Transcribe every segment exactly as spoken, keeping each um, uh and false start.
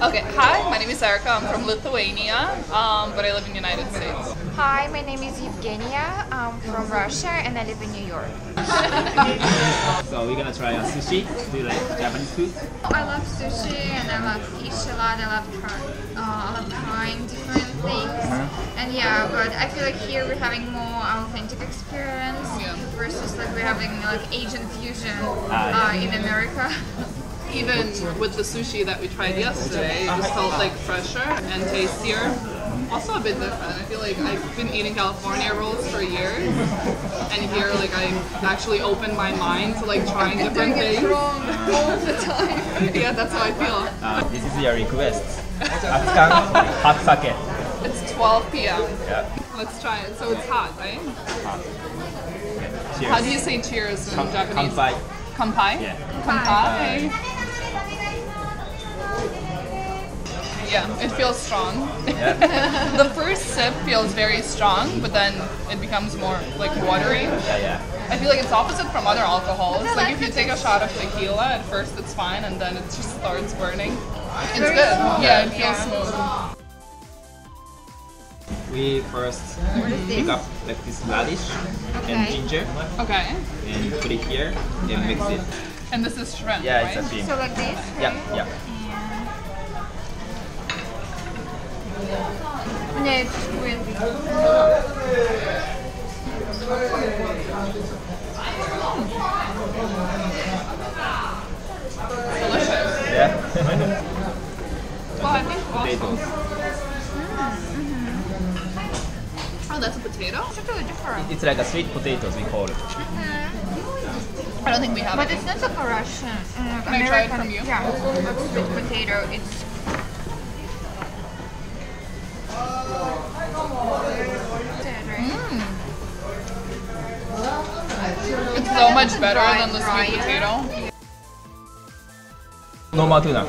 Okay, hi, my name is Erica, I'm from Lithuania, um, but I live in the United States. Hi, my name is Evgenia, I'm from Russia and I live in New York. So we're gonna try uh, sushi. Do you like Japanese food? I love sushi and I love fish a lot, I love, uh, I love trying different things. And yeah, but I feel like here we're having more authentic experience versus like we're having like Asian fusion uh, in America. Even with the sushi that we tried yesterday, it just felt like fresher and tastier. Also a bit different. I feel like I've been eating California rolls for years, and here like I actually opened my mind to like trying different things. It wrong all the time. Yeah, that's how I feel. Uh, this is your request. Afghan hot sake. It's twelve p m Yeah. Let's try it. So it's hot, right? Hot. Yeah. Cheers. How do you say cheers in K Japanese? Kanpai. Kanpai. Yeah. Kanpai. Kanpai. Yeah, it feels strong. Yeah. The first sip feels very strong, but then it becomes more like watery. Yeah, yeah. I feel like it's opposite from other alcohols. Like if you take a shot of tequila, at first it's fine, and then it just starts burning. It's good. Yeah, it feels smooth. We first pick up like this radish okay. and ginger. Okay. And put it here and mix it. And this is shrimp, yeah, right? It's a shrimp. So like this? Right? Yeah, yeah. Yeah, it's squid. Delicious. Yeah. Well, I think potatoes. Mm-hmm. Oh, that's a potato? It's totally different. It's like a sweet potatoes we call it. Mm-hmm. I don't think we have it. But it's not like a Russian. Uh, Can American, I try it from you? Yeah, it's sweet potato. It's Mm. It's so much better than the sweet potato. Normal tuna.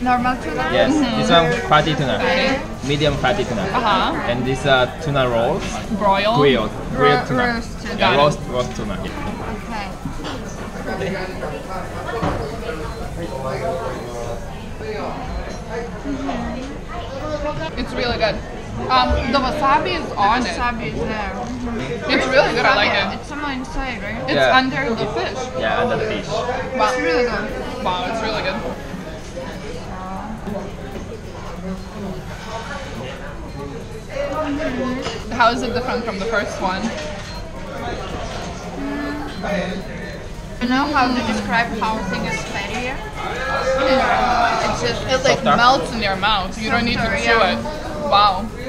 Normal tuna? Yes, mm-hmm. This one fatty tuna. Okay. Medium fatty tuna. Uh-huh. And these are uh, tuna rolls. Broiled? Grilled. Grilled tuna. Roast tuna. Yeah, roast, roast tuna. Yeah. Okay. Mm-hmm. It's really good. Um, the wasabi is on it. The wasabi is there. Mm-hmm. It's really good, I like it. It's somewhere inside, right? It's yeah. under the fish. Yeah, under the fish. Wow. It's really good. Wow, it's really good. Mm-hmm. How is it different from the first one? Mm-hmm. You know how they describe how thing is fattier? Yeah. It's just, it like Softer. melts in your mouth. You Softer, don't need to chew yeah. it. Wow. Mm.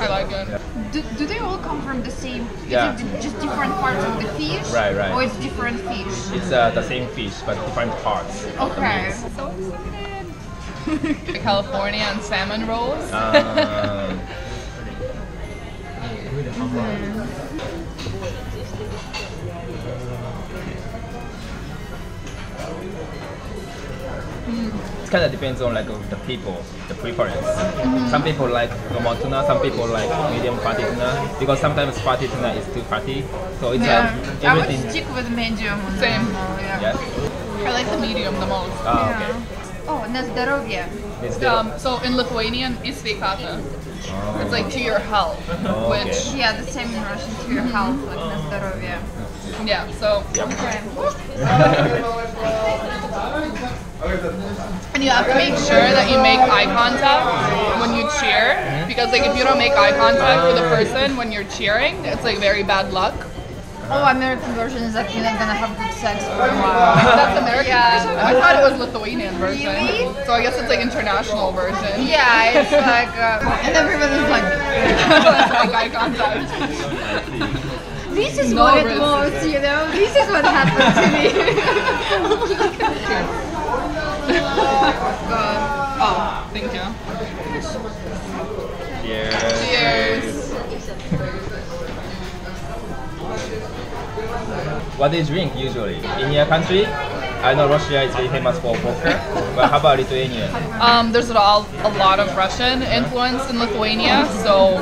I like it. Do, do they all come from the same? Yeah. Is it just different parts of the fish? Right, right. Or it's different fish? It's uh, the same fish, but different parts. Okay. So excited. California and salmon rolls. Uh, Mm. It kind of depends on like the people, the preference. Mm-hmm. Some people like normal tuna, some people like medium fatty tuna, because sometimes fatty tuna is too fatty. So it's yeah. like everything. I would stick with medium. Same. Yeah. Yeah. I like the medium the most. Ah, yeah. Okay. Oh, na zdrowie. Um, so in Lithuanian, is sveikata. Oh. It's like to your health. Oh, which okay. Yeah, the same in Russian, to your health, like na zdrowie. Yeah, so. Yep. Okay. And you have to make sure that you make eye contact when you cheer, because like if you don't make eye contact with a person when you're cheering, it's like very bad luck. Oh, American version is that you're not gonna have good sex for a while. That's American yeah. version? I thought it was Lithuanian version. Really? So I guess it's like international version. Yeah, it's like... Uh, and everybody's like... like eye contact. This is no what risk. It was, you know? This is what happened to me. Oh, thank you. Cheers. Cheers. What do you drink usually? In your country, I know Russia is very famous for vodka, but how about Lithuania? Um, there's a lot of Russian influence in Lithuania, so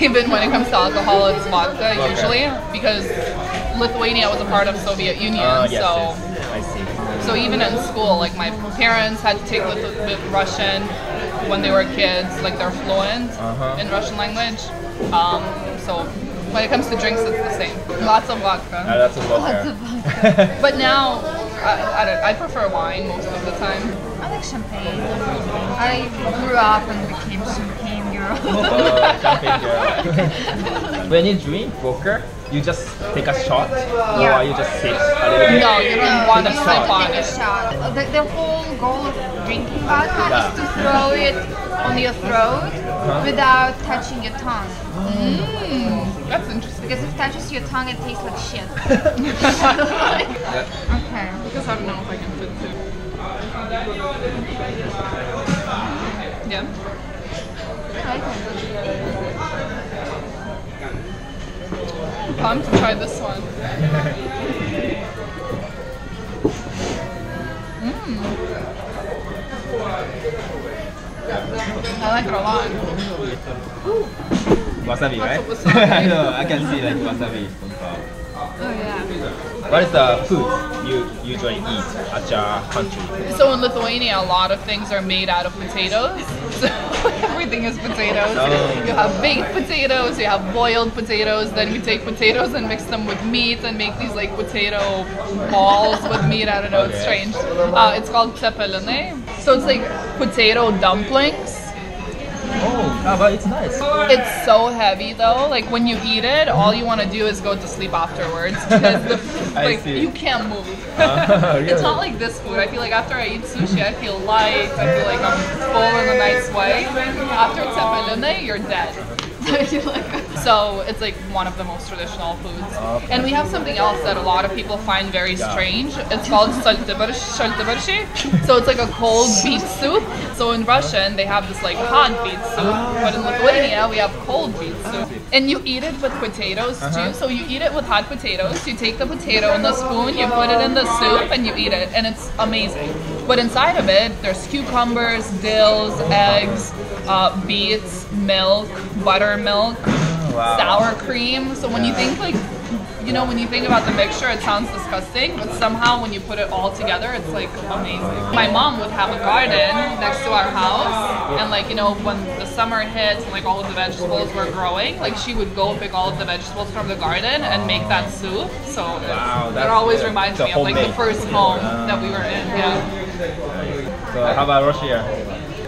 even when it comes to alcohol, it's vodka okay. usually, because Lithuania was a part of Soviet Union, uh, yes, so... Yes. I see. So even in school, like my parents had to take Lithu with Russian when they were kids, like they're fluent uh-huh. in Russian language, um, so... When it comes to drinks, it's the same. Lots of vodka. Uh, lots of vodka. Lots of vodka. But now, I, I, don't, I prefer wine most of the time. I like champagne. I grew up and became champagne girl. Uh, champagne girl. When you drink vodka, you just take a shot, yeah. or you just sip a little bit? No, you don't want to sip on it. The, the whole goal of drinking vodka yeah. is to throw it on your throat huh? without touching your tongue. Mm. That's interesting. Because if it touches your tongue, it tastes like shit. Okay. Because I don't know if I can fit too. Yeah? Yeah, I can. Pumped to try this one. Mmm. I like it a lot. Ooh. Wasabi, right? I know, I can see like wasabi from far. Oh yeah. What is the food you usually eat at your country? So in Lithuania, a lot of things are made out of potatoes. So everything is potatoes. Oh. You have baked potatoes, you have boiled potatoes, then you take potatoes and mix them with meat and make these like potato balls with meat. I don't know, okay. It's strange. Uh, it's called cepelinai. So it's like potato dumplings. Oh, ah, but it's nice. It's so heavy though. Like when you eat it, all you want to do is go to sleep afterwards because the, like see. You can't move. Uh, really? It's not like this food. I feel like after I eat sushi, I feel light. I feel like I'm full in a nice way. After cepelinai, you're dead. So it's like one of the most traditional foods. Okay. And we have something else that a lot of people find very yeah. strange. It's called šaltibarščiai. So it's like a cold beet soup. So in Russian they have this like hot beet soup, but in Lithuania we have cold beet soup. And you eat it with potatoes too. So you eat it with hot potatoes. You take the potato and the spoon, you put it in the soup and you eat it, and it's amazing. But inside of it there's cucumbers, dills, eggs, uh, beets, milk, buttermilk, oh, wow. sour cream. So when yeah. you think like, you know, when you think about the mixture, it sounds disgusting, but somehow when you put it all together, it's like amazing. My mom would have a garden next to our house, and like, you know, when the summer hits and like all of the vegetables were growing, like she would go pick all of the vegetables from the garden and make that soup. So wow, it always good. reminds me of like the first home yeah. that we were in. Yeah. So how about Russia?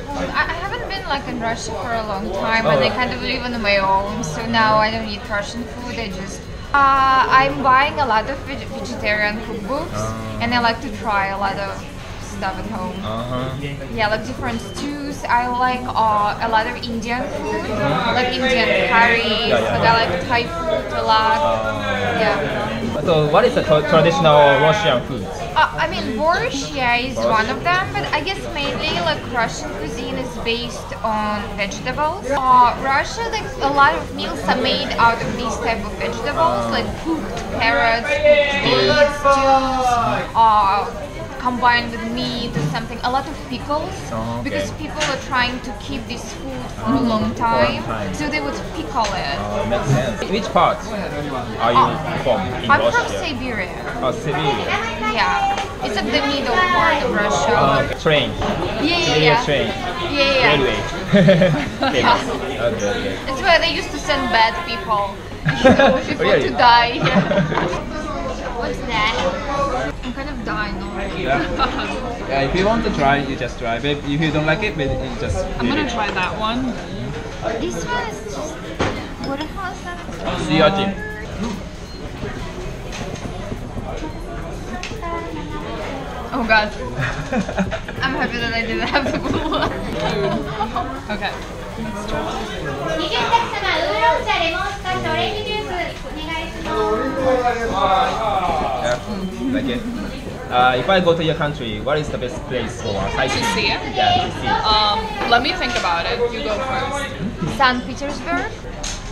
I haven't been like in Russia for a long time, and I kind of live on my own, so now I don't eat Russian food. I just uh, I'm buying a lot of veg vegetarian cookbooks, and I like to try a lot of stuff at home. Uh-huh. Yeah, like different stews. I like uh, a lot of Indian food, like Indian curries. Like I like Thai food a lot. Yeah. So what is the traditional Russian food? Uh, I mean, borscht yeah, is one of them, but I guess mainly like Russian cuisine is based on vegetables. Uh, Russia, like a lot of meals are made out of these type of vegetables, like cooked carrots, cooked beets, stews. Uh, combined with meat or something, a lot of pickles, oh, okay. because people are trying to keep this food for mm, a long time, time, so they would pickle it. Oh, makes sense. Which part are you oh, from in I'm Russia? From Siberia. Oh, Siberia. Yeah, it's at the middle part of Russia. Oh, okay. Train. Yeah, yeah, yeah. Train. Yeah, yeah. Railway. yeah. Okay, okay. It's where they used to send bad people, you know, people really? to die. Yeah. What's that? I'm kind of dying already. Yeah. Yeah, if you want to try, you just try. But if you don't like it, but you just. I'm gonna it. try that one. This one is just waterfall salad. Sea urchin. Oh god. I'm happy that I didn't have the blue one. Okay. Let's try. Yeah. Like it. Uh, if I go to your country, what is the best place for sightseeing? To see it? Yeah, to see it. Um, let me think about it. You go first. Saint Petersburg.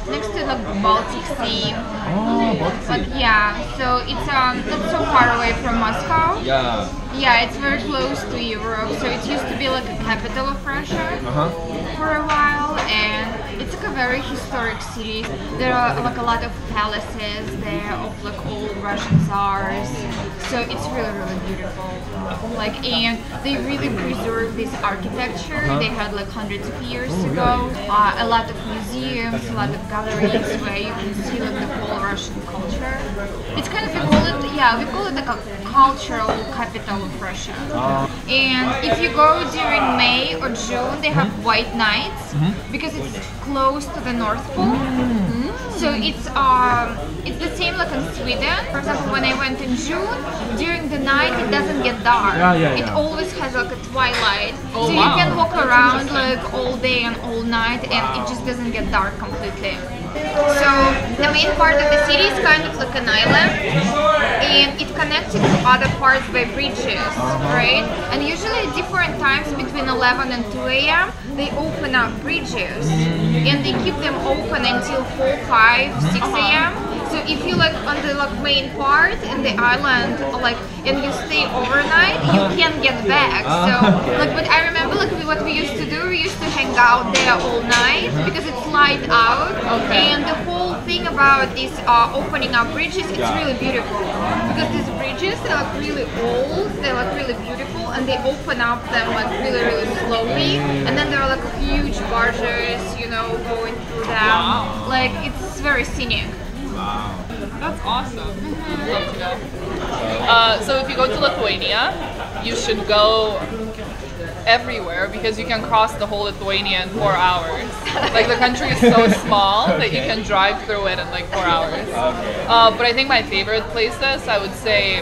next to the Baltic Sea. Oh, Baltic Sea. But yeah, so it's um, not so far away from Moscow. Yeah. Yeah, it's very close to Europe. So it used to be like a capital of Russia uh-huh. for a while, and it's like a very historic city. There are like a lot of palaces there of like old Russian czars. So it's really, really beautiful. Like, and they really preserve this architecture. Uh-huh. They had like hundreds of years oh, ago. Really? Uh, a lot of museums, a lot of galleries where you can see like the whole Russian culture. It's kind of, we call it, yeah, we call it like a cultural capital of Russia. Uh-huh. And if you go during May or June, they have mm-hmm. white nights mm-hmm. because it's close to the North Pole. Mm-hmm. Mm-hmm. So it's um, it's the same like in Sweden. For example, when I went in June, during the night it doesn't get dark. Yeah, yeah, yeah. It always has like a twilight. Oh, so wow. you can walk around like all day and all night and it just doesn't get dark completely. So the main part of the city is kind of like an island and it connects it to other parts by bridges, right? And usually at different times between eleven and two A M they open up bridges and they keep them open until four, five, six A M So if you like on the like, main part in the island, like, and you stay overnight, you can't get back. So like, but I remember like we, what we used to do, we used to hang out there all night because it's light out, okay. and the whole thing about this uh, opening up bridges, it's yeah. really beautiful because these bridges they're like really old, they're like really beautiful, and they open up them like really, really slowly, and then there are like huge barges, you know, going through them. Wow. Like it's very scenic. Wow. That's awesome. I'd love to go. Uh, so if you go to Lithuania, you should go everywhere because you can cross the whole Lithuania in four hours. Like the country is so small okay. that you can drive through it in like four hours. Okay. Uh, but I think my favorite places, I would say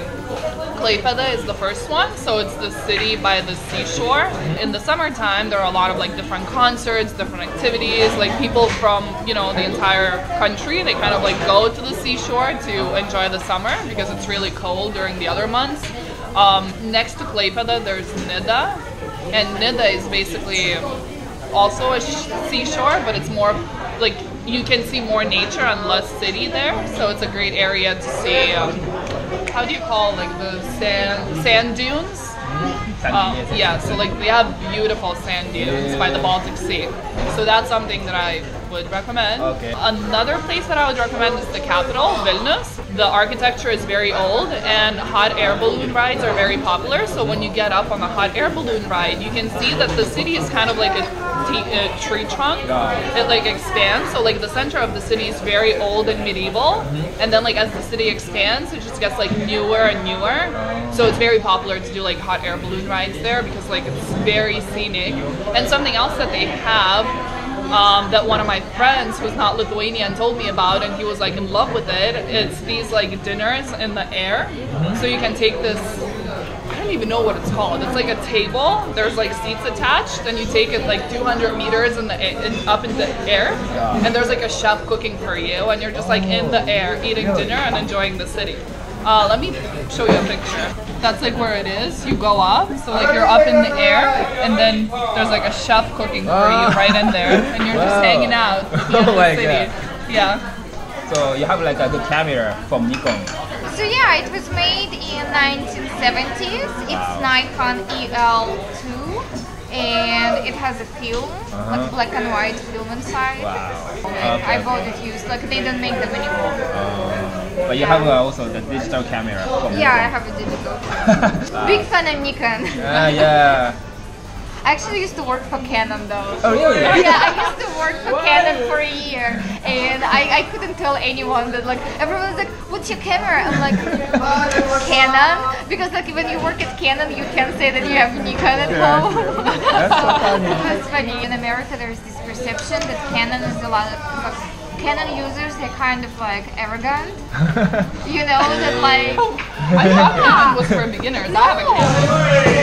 Klaipeda is the first one, so it's the city by the seashore. In the summertime, there are a lot of like different concerts, different activities, like people from, you know, the entire country, they kind of like go to the seashore to enjoy the summer because it's really cold during the other months. Um, next to Klaipeda, there's Nida, and Nida is basically also a seashore, but it's more like you can see more nature and less city there, so it's a great area to see. Um, How do you call like the sand sand dunes? Sand um, yeah, so like we have beautiful sand dunes by the Baltic Sea. So that's something that I would recommend. Okay. Another place that I would recommend is the capital, Vilnius. The architecture is very old and hot air balloon rides are very popular. So when you get up on the hot air balloon ride, you can see that the city is kind of like a, t a tree trunk. It like expands. So like the center of the city is very old and medieval. And then like as the city expands, it just gets like newer and newer. So it's very popular to do like hot air balloon rides there because like it's very scenic. And something else that they have Um, that one of my friends who's not Lithuanian told me about, and he was like in love with it. It's these like dinners in the air, so you can take this, I don't even know what it's called, it's like a table, there's like seats attached, and you take it like two hundred meters in the in, up in the air, and there's like a chef cooking for you, and you're just like in the air eating dinner and enjoying the city. Uh, let me show you a picture. That's like where it is. You go up, so like you're up in the air, and then there's like a chef cooking for you right in there, and you're wow. just hanging out in the like city. That. Yeah. So you have like a good camera from Nikon. So yeah, it was made in nineteen seventies. It's wow. Nikon E L two. And it has a film, uh-huh. like black and white film inside. Wow. Like, okay, I bought it used, like they don't make them anymore. Uh, but you yeah. have uh, also the digital camera. From yeah, Nikon. I have a digital camera. Wow. Big fan of Nikon. Uh, yeah. I actually used to work for Canon though. Oh really? Yeah, I used to work for Whoa. Canon for a year, and I, I couldn't tell anyone that, like everyone's like, "What's your camera?" I'm like, Canon, because like when you work at Canon, you can say that you have Nikon at home. That's so funny. That's funny. In America, there's this perception that Canon is a lot of. Like, Canon users, they're kind of like arrogant, you know, that like... I thought Canon was for beginners, no. I have a Canon.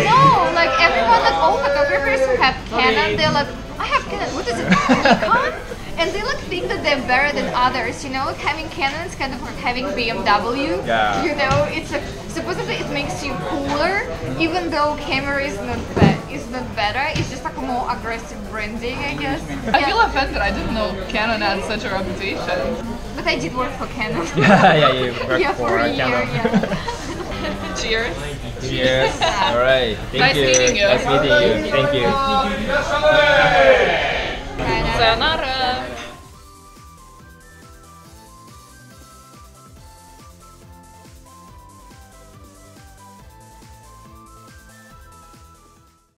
No, like everyone, like all photographers who have Canon, they're like, I have Canon, what is it, Nikon? And they like think that they're better than others, you know, like having Canon's kind of like having B M W, yeah. you know, it's like, supposedly it makes you cooler, even though camera is not bad, it's not better, it's just like more aggressive branding, I guess. I yeah. feel offended, I didn't know Canon had such a reputation. But I did work for Canon. yeah, yeah, you worked yeah, for, for a year, Canon. Yeah. Cheers. Cheers. Yeah. All right. Thank nice you. Meeting you. Nice meeting you. Thank you. Sayonara.